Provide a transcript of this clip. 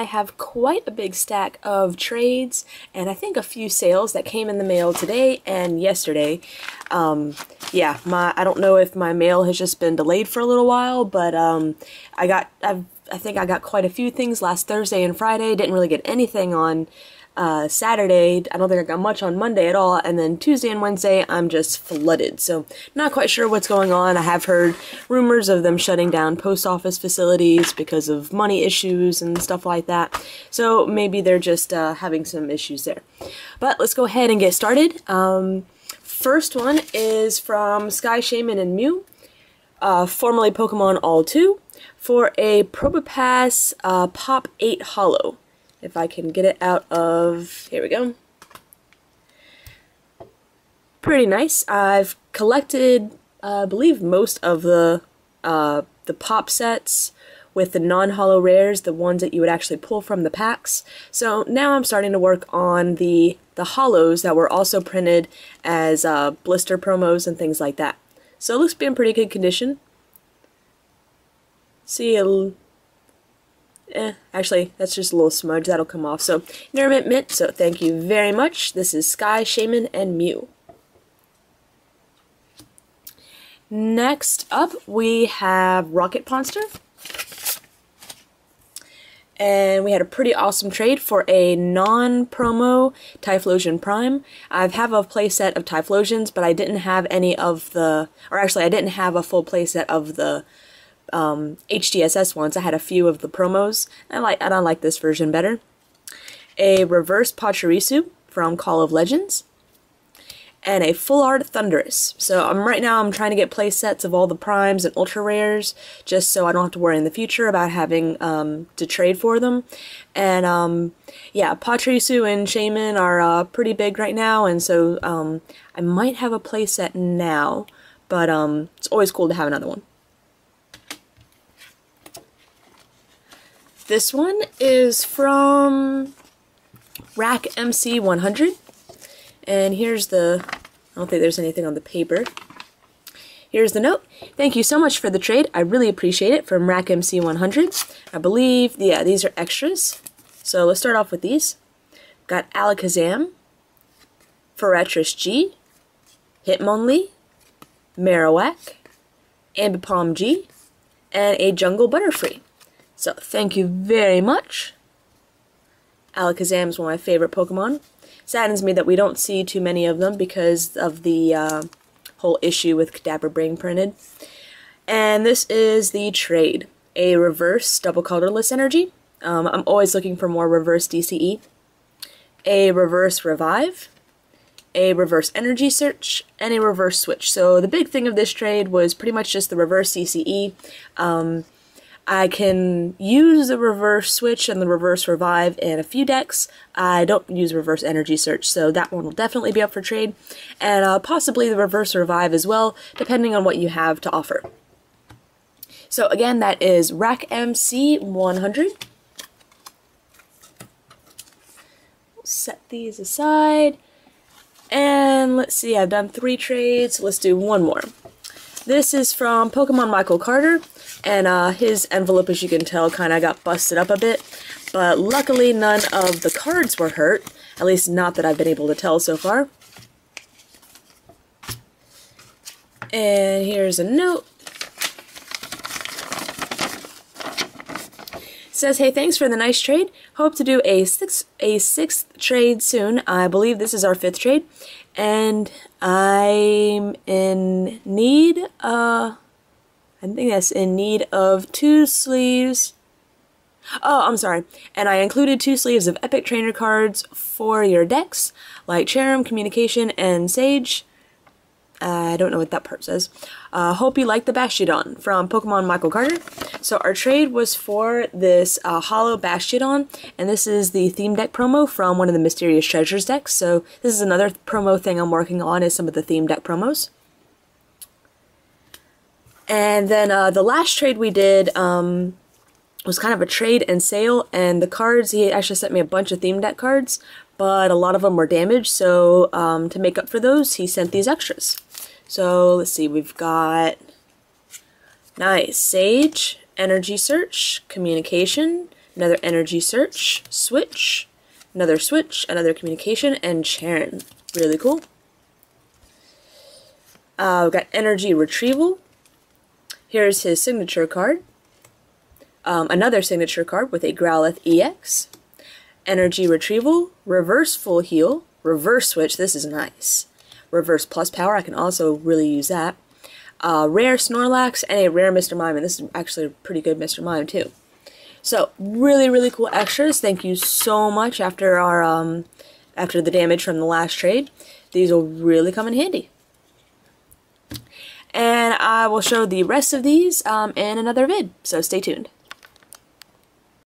I have quite a big stack of trades and I think a few sales that came in the mail today and yesterday. Yeah, I don't know if my mail has just been delayed for a little while, but I think I got quite a few things last Thursday and Friday. Didn't really get anything on Saturday. I don't think I got much on Monday at all, and then Tuesday and Wednesday I'm just flooded, so not quite sure what's going on. I have heard rumors of them shutting down post office facilities because of money issues and stuff like that, so maybe they're just having some issues there. But let's go ahead and get started. First one is from Sky, Shaymin, and Mew, formerly Pokemon All 2, for a Probopass Pop 8 Holo. If I can get it out of... here we go. Pretty nice. I've collected, I believe, most of the pop sets with the non-holo rares, the ones that you would actually pull from the packs. So now I'm starting to work on the holos that were also printed as blister promos and things like that. So it looks to be in pretty good condition. See you. Actually, that's just a little smudge. That'll come off. So, Nermit Mint, so thank you very much. This is Sky, Shaymin, and Mew. Next up, we have Rocket Ponster. And we had a pretty awesome trade for a non-promo Typhlosion Prime. I have a playset of Typhlosions, but I didn't have any of the... or actually, I didn't have a full playset of the... HGSS ones. I had a few of the promos, and I like this version better. A reverse Pachirisu from Call of Legends, and a full art Thunderous. So right now I'm trying to get play sets of all the primes and ultra rares, just so I don't have to worry in the future about having to trade for them. And yeah, Pachirisu and Shaymin are pretty big right now, and so I might have a play set now, but it's always cool to have another one. This one is from Rack MC100, and here's the, I don't think there's anything on the paper, here's the note. Thank you so much for the trade, I really appreciate it, from Rack MC100. I believe, yeah, these are extras, so let's start off with these. Got Alakazam, Ferretris G, Hitmonlee, Marowak, Ambipom G, and a Jungle Butterfree. So, thank you very much. Alakazam is one of my favorite Pokemon. Saddens me that we don't see too many of them because of the whole issue with Kadabra being printed. And this is the trade. A reverse double colorless energy. I'm always looking for more reverse DCE. A reverse revive. A reverse energy search. And a reverse switch. So, the big thing of this trade was pretty much just the reverse DCE. I can use the reverse switch and the reverse revive in a few decks. I don't use reverse energy search, so that one will definitely be up for trade, and possibly the reverse revive as well, depending on what you have to offer. So again, that is Rack MC100. We'll set these aside, and let's see, I've done 3 trades, so let's do one more. This is from Pokemon Michael Carter, and his envelope, as you can tell, kind of got busted up a bit, but luckily none of the cards were hurt, at least not that I've been able to tell so far. And here's a note. Says, hey, thanks for the nice trade. Hope to do a sixth trade soon. I believe this is our 5th trade, and I'm in need. I think that's in need of 2 sleeves. Oh, I'm sorry. And I included 2 sleeves of epic trainer cards for your decks, like Cherum, Communication, and Sage. I don't know what that part says. Hope you like the Bastiodon from Pokemon Michael Carter. So our trade was for this holo Bastiodon, and this is the theme deck promo from one of the Mysterious Treasures decks. So this is another promo thing I'm working on, is some of the theme deck promos. And then the last trade we did was kind of a trade and sale, and the cards, he actually sent me a bunch of theme deck cards, but a lot of them were damaged, so to make up for those, he sent these extras. So let's see, we've got, nice, Sage, Energy Search, Communication, another Energy Search, Switch, another Communication, and Cheren. Really cool. We've got Energy Retrieval. Here's his signature card. Another signature card with a Growlithe EX. Energy Retrieval, Reverse Full Heal, Reverse Switch, this is nice. Reverse Plus Power, I can also really use that. Rare Snorlax, and a rare Mr. Mime, and this is actually a pretty good Mr. Mime too. So, really, really cool extras. Thank you so much after our, after the damage from the last trade. These will really come in handy. And I will show the rest of these in another vid, so stay tuned.